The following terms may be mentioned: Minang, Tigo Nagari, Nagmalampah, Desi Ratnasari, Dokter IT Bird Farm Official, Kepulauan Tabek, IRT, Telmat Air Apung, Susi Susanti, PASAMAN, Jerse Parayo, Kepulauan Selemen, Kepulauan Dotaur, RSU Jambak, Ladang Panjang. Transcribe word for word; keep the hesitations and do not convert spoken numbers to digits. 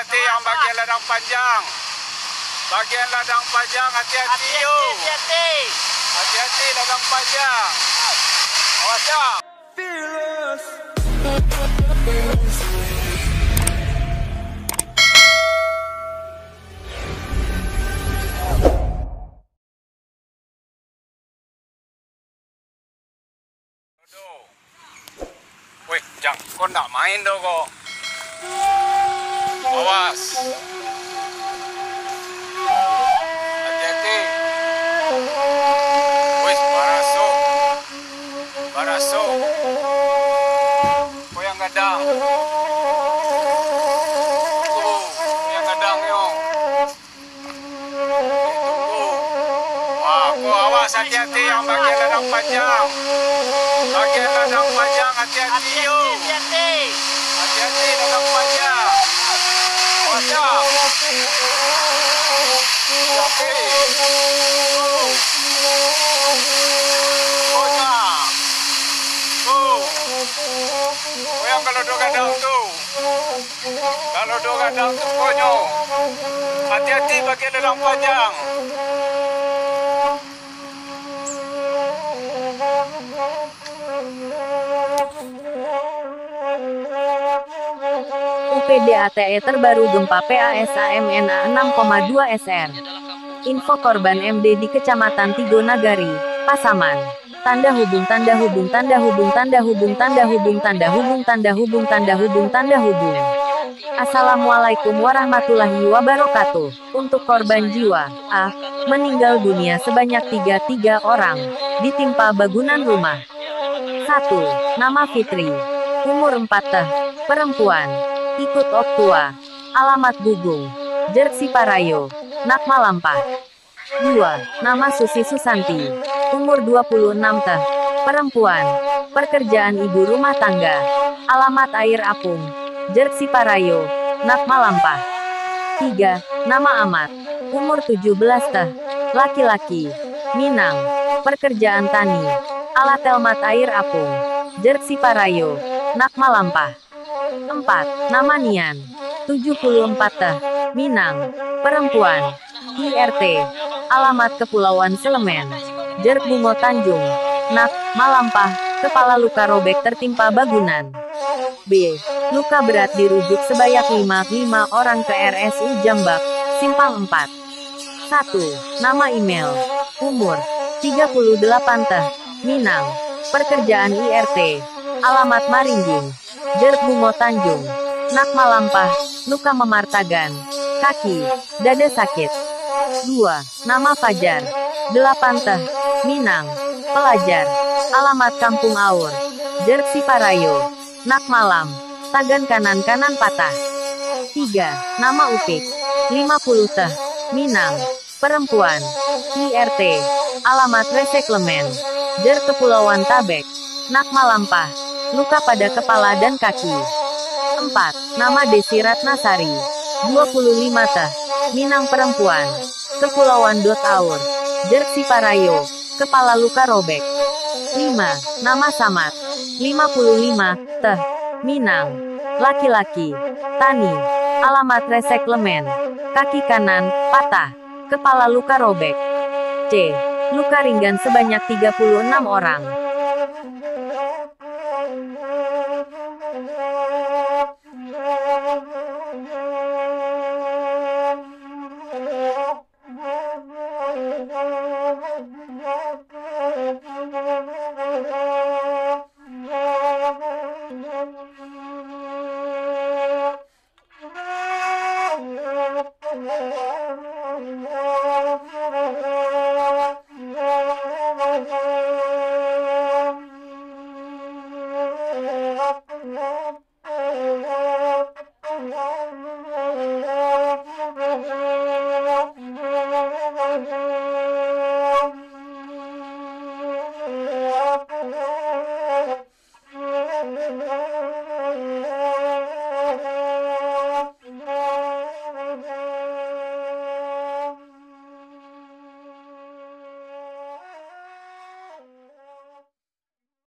hati-hati yang bagian ladang panjang. Bagian ladang panjang, hati-hati yuk. Hati-hati ladang panjang. Awas ya. Weh, Jang, kau nak main doh kau. Awas. Hati-hati. Weh, barasok. Barasok. Kau yang gadang. Oh, kau yang gadang yo. Tunggu. Wah, kau awas hati-hati yang bagian ladang panjang. Bagian ladang panjang hati-hati yo. Hati-hati ladang panjang. Siap. Siap. Kota. Oh. Oh yang kalau dua gadang tu. Kalau dua gadang tu konyo. Hati-hati bagian ladang panjang. U P D A T E terbaru gempa PASAMAN enam koma dua S R. Info korban M D di Kecamatan Tigo Nagari, Pasaman. Tanda hubung tanda hubung tanda hubung tanda hubung tanda hubung tanda hubung tanda hubung tanda hubung tanda hubung. Assalamualaikum warahmatullahi wabarakatuh. Untuk korban jiwa, A, meninggal dunia sebanyak tiga puluh tiga orang ditimpa bangunan rumah. satu. Nama Fitri, umur empat tahun, perempuan. Ikut Oktua, alamat Gugung, Jerse Parayo, Nagmalampah. dua. Nama Susi Susanti, umur dua puluh enam tahun, perempuan, pekerjaan ibu rumah tangga, alamat Air Apung, Jerse Parayo, Nagmalampah. tiga. Nama Amat, umur tujuh belas tahun, laki-laki, Minang, pekerjaan tani, ala Telmat Air Apung, Jerse Parayo, Nagmalampah. empat. Nama Nian, tujuh puluh empat teh, Minang, perempuan, I R T, alamat Kepulauan Selemen, Jerbungo Tanjung, Nagmalampah, kepala luka robek tertimpa bangunan. B. Luka berat dirujuk sebanyak lima puluh lima orang ke R S U Jambak, Simpang empat. satu. Nama email, umur, tiga puluh delapan teh, Minang, pekerjaan I R T, alamat Maringging, Jerbungo Tanjung, Nagmalampah, luka memartagan, kaki, dada sakit. dua. Nama Fajar, delapan teh, Minang, pelajar, alamat Kampung Aur, Jerse Parayo, Nagmalam, tangan kanan-kanan patah. tiga. Nama Upik, lima puluh teh, Minang, perempuan, I R T, alamat Reseklemen, Jer Kepulauan Tabek, Nagmalampah. Luka pada kepala dan kaki. empat. Nama Desi Ratnasari, dua puluh lima teh, Minang perempuan, Kepulauan Dotaur, Jerse Parayo, kepala luka robek. lima. Nama Samat, lima puluh lima teh, Minang, laki-laki, tani, alamat Reseklemen, kaki kanan patah, kepala luka robek. C. Luka ringan sebanyak tiga puluh enam orang. Love, love.